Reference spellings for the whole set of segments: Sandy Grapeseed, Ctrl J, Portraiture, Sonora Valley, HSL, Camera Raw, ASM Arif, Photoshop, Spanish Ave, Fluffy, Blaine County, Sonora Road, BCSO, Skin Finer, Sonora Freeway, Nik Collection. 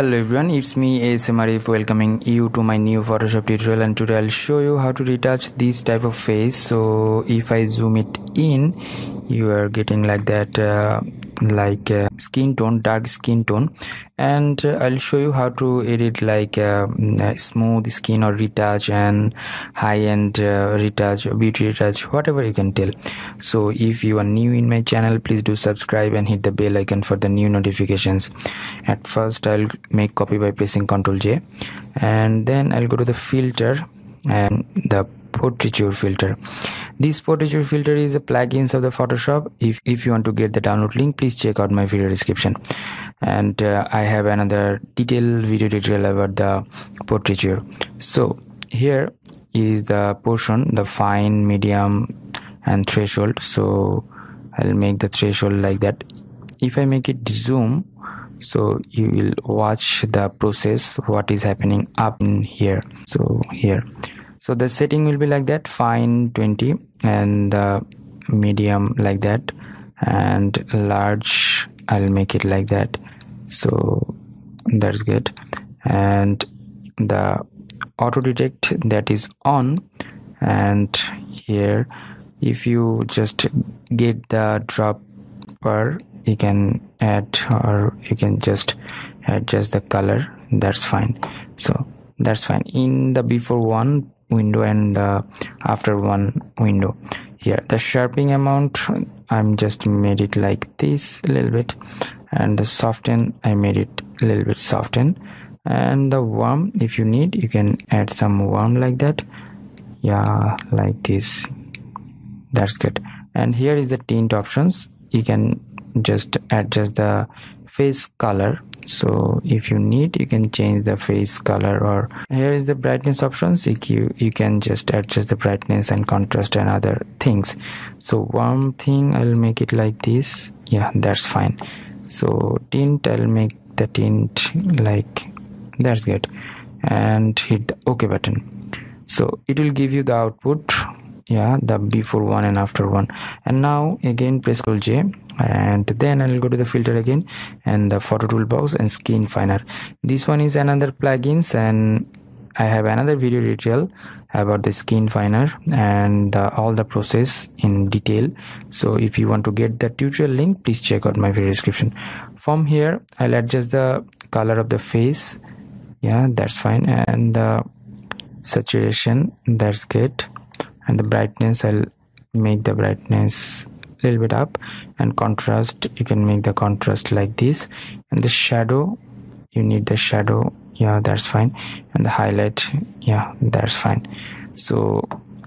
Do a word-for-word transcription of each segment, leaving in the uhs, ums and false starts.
Hello everyone, it's me A S M Arif welcoming you to my new Photoshop tutorial, and today I'll show you how to retouch this type of face. So if I zoom it in, you are getting like that uh, like uh, skin tone, dark skin tone, and uh, I'll show you how to edit like uh, smooth skin or retouch and high-end uh, retouch, beauty retouch, whatever you can tell. So if you are new in my channel, please do subscribe and hit the bell icon for the new notifications. At first I'll make copy by pressing Ctrl J, and then I'll go to the filter and the portraiture filter. This portraiture filter is a plugins of the Photoshop. If if you want to get the download link, please check out my video description, and uh, I have another detailed video tutorial about the portraiture. So here is the portion, the fine, medium and threshold. So I'll make the threshold like that. If I make it zoom, so you will watch the process what is happening up in here. So here, so the setting will be like that, fine twenty, and the medium like that, and large I'll make it like that. So that's good, and the auto detect that is on. And here if you just get the dropper, you can add, or you can just adjust the color, that's fine. So that's fine in the before one window and the after one window. Here the sharpening amount, I'm just made it like this a little bit, and the soften I made it a little bit soften, and the warm, if you need you can add some warm like that, yeah, like this, that's good. And here is the tint options, you can just adjust the face color. So if you need, you can change the face color. Or here is the brightness options, you, you can just adjust the brightness and contrast and other things. So one thing I'll make it like this, yeah, that's fine. So tint, I'll make the tint like that's good, and hit the OK button. So it will give you the output, yeah, the before one and after one. And now again press Ctrl J, and then I'll go to the filter again and the photo toolbox and Skin Finer. This one is another plugins, and I have another video tutorial about the Skin Finer and uh, all the process in detail. So if you want to get the tutorial link, please check out my video description. From here I'll adjust the color of the face, yeah, that's fine, and uh, saturation, that's good, and the brightness, I'll make the brightness a little bit up, and contrast, you can make the contrast like this, and the shadow, you need the shadow, yeah, that's fine, and the highlight, yeah, that's fine. So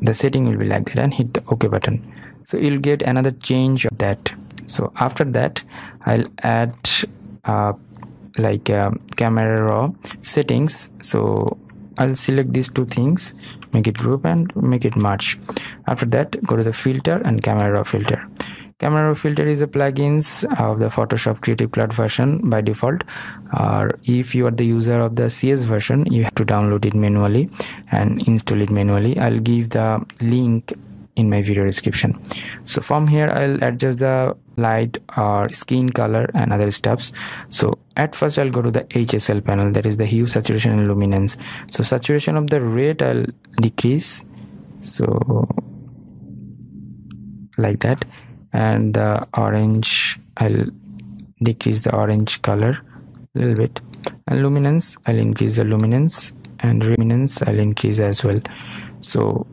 the setting will be like that, and hit the OK button. So you'll get another change of that. So after that I'll add uh, like uh, Camera Raw settings. So I'll select these two things, make it group and make it merge. After that go to the filter and Camera Raw filter. Camera Raw filter is a plugins of the Photoshop Creative Cloud version by default, or uh, if you are the user of the C S version, you have to download it manually and install it manually. I'll give the link in my video description. So from here I'll adjust the light or skin color and other stuffs. So at first I'll go to the H S L panel, that is the hue, saturation and luminance. So saturation of the red I'll decrease, so like that, and the orange I'll decrease the orange color a little bit, and luminance I'll increase the luminance, and luminance I'll increase as well. So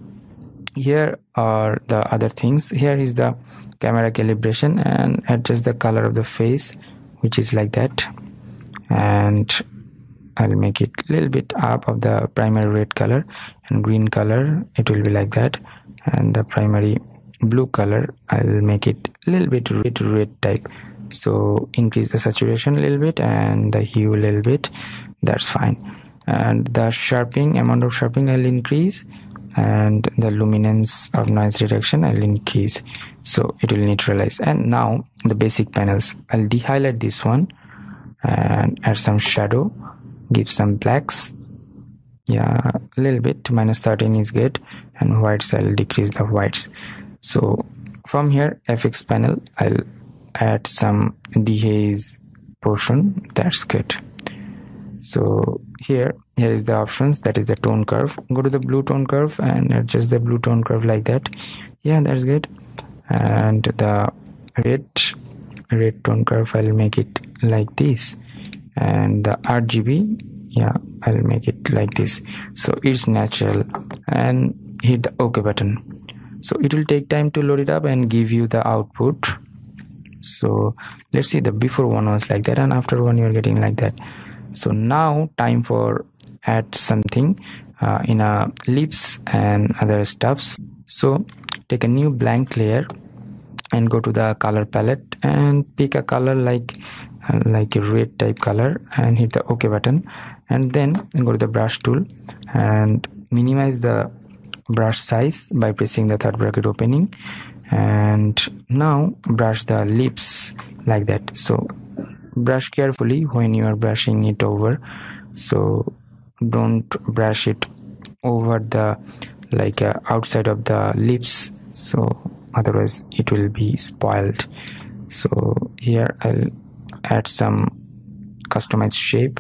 here are the other things. Here is the camera calibration, and adjust the color of the face, which is like that, and I'll make it a little bit up of the primary red color, and green color it will be like that, and the primary blue color I'll make it a little bit red red type. So increase the saturation a little bit and the hue a little bit, that's fine, and the sharpening, amount of sharpening I'll increase, and the luminance of noise reduction I'll increase, so it will neutralize. And now the basic panels, I'll de-highlight this one and add some shadow, give some blacks, yeah, a little bit, minus thirteen is good, and whites I'll decrease the whites. So from here F X panel, I'll add some dehaze portion, that's good. So here here is the options, that is the tone curve. Go to the blue tone curve and adjust the blue tone curve like that. Yeah, that's good. And the red red tone curve, I'll make it like this. And the R G B, yeah, I'll make it like this, so it's natural. And hit the OK button. So it will take time to load it up and give you the output. So let's see, the before one was like that and after one you're getting like that. So now time for add something uh, in a lips and other stuffs. So take a new blank layer and go to the color palette and pick a color like like a red type color and hit the OK button. And then go to the brush tool and minimize the brush size by pressing the third bracket opening. And now brush the lips like that. So brush carefully when you are brushing it over, so don't brush it over the like uh, outside of the lips, so otherwise it will be spoiled. So here I'll add some customized shape,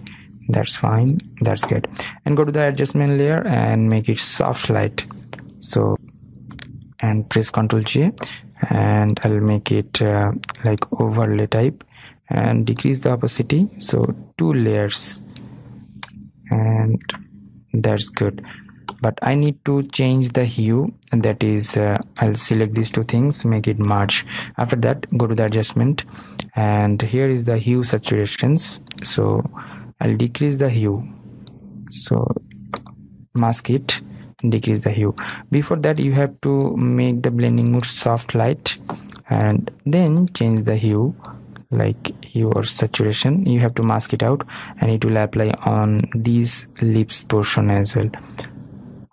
that's fine, that's good. And go to the adjustment layer and make it soft light. So and press Ctrl J and I'll make it uh, like overlay type and decrease the opacity, so two layers, and that's good. But I need to change the hue, and that is uh, I'll select these two things, make it merge. After that go to the adjustment and here is the hue saturations, so I'll decrease the hue, so mask it, decrease the hue. Before that you have to make the blending mode soft light and then change the hue like hue or saturation. You have to mask it out and it will apply on these lips portion as well,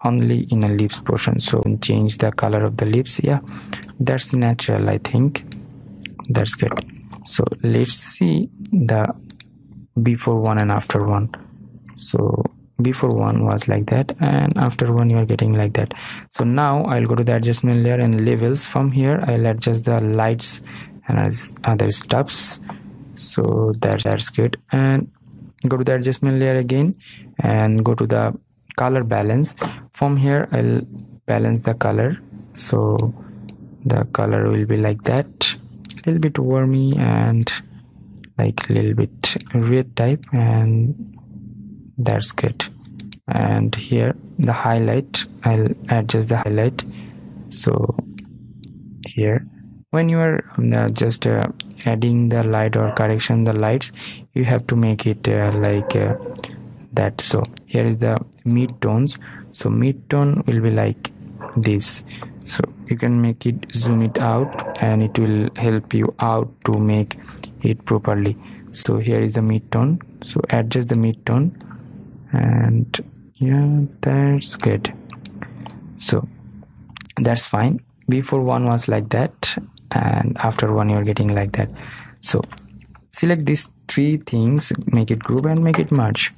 only in a lips portion. So change the color of the lips. Yeah, that's natural, I think that's good. So let's see the before one and after one. So before one was like that and after one you are getting like that. So now I'll go to the adjustment layer and levels. From here I'll adjust the lights and as other stuffs, so that, that's good. And go to the adjustment layer again and go to the color balance. From here I'll balance the color, so the color will be like that, a little bit wormy and like a little bit red type, and that's good. And here the highlight, I'll adjust the highlight. So here when you are uh, just uh, adding the light or correction the lights, you have to make it uh, like uh, that. So here is the mid tones, so mid tone will be like this, so you can make it, zoom it out and it will help you out to make it properly. So here is the mid tone, so adjust the mid tone and yeah, that's good. So that's fine. Before one was like that and after one you're getting like that. So select these three things, make it group and make it merge.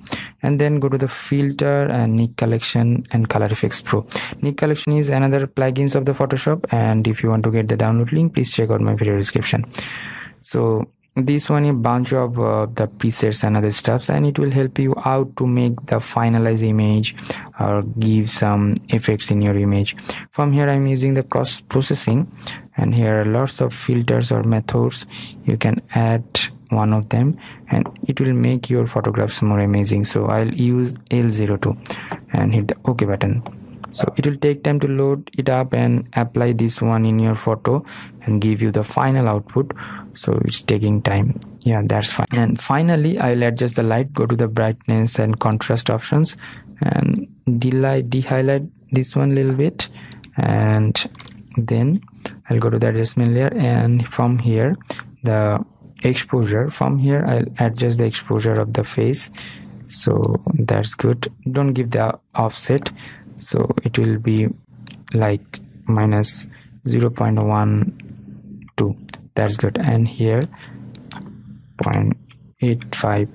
And then go to the filter and Nik Collection and Color Effects Pro. Nik Collection is another plugins of the Photoshop, and if you want to get the download link, please check out my video description. So this one is a bunch of uh, the presets and other stuffs, and it will help you out to make the finalized image or give some effects in your image. From here I'm using the cross processing, and here are lots of filters or methods. You can add one of them and it will make your photographs more amazing. So I'll use L zero two and hit the OK button. So it will take time to load it up and apply this one in your photo and give you the final output. So it's taking time. Yeah, that's fine. And finally I'll adjust the light. Go to the brightness and contrast options and delight de-highlight this one a little bit, and then I'll go to the adjustment layer and from here the exposure. From here I'll adjust the exposure of the face, so that's good. Don't give the offset, so it will be like minus zero point one two, that's good. And here zero point eight five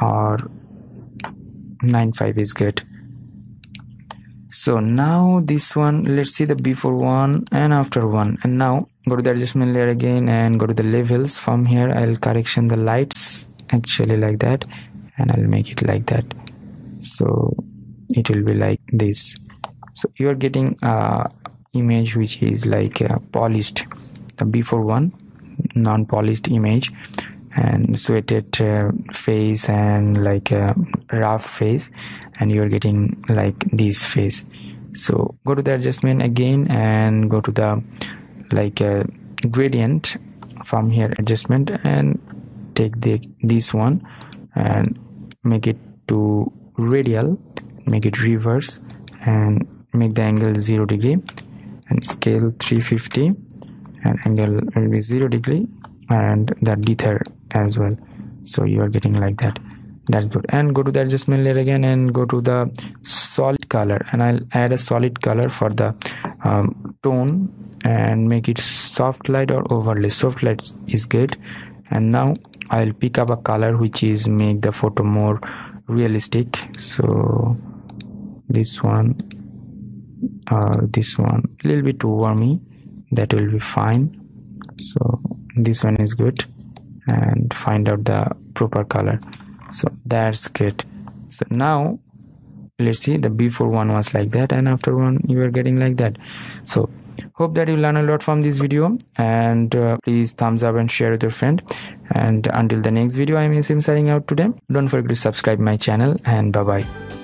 or ninety-five is good. So now this one, let's see the before one and after one. And now go to the adjustment layer again and go to the levels. From here I'll correction the lights actually like that and I'll make it like that, so it will be like this. So you are getting uh, image which is like uh, polished, the before one non-polished image, and sweated uh, face and like a rough face, and you're getting like this face. So go to the adjustment again and go to the like a gradient from here, adjustment, and take the this one and make it to radial, make it reverse, and make the angle zero degree, and scale three fifty, and angle will be zero degree, and the dither as well. So you are getting like that. That's good. And go to the adjustment layer again and go to the solid color, and I'll add a solid color for the um, tone and make it soft light or overlay. Soft light is good. And now I'll pick up a color which is make the photo more realistic. So this one, uh, this one a little bit warmy, that will be fine. So this one is good, and find out the proper color. So that's good. So now let's see, the before one was like that, and after one you are getting like that. So hope that you learn a lot from this video, and uh, please thumbs up and share with your friend, and until the next video, I'm A S M signing out today. Don't forget to subscribe my channel, and bye bye.